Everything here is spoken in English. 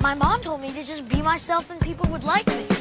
My mom told me to just be myself and people would like me.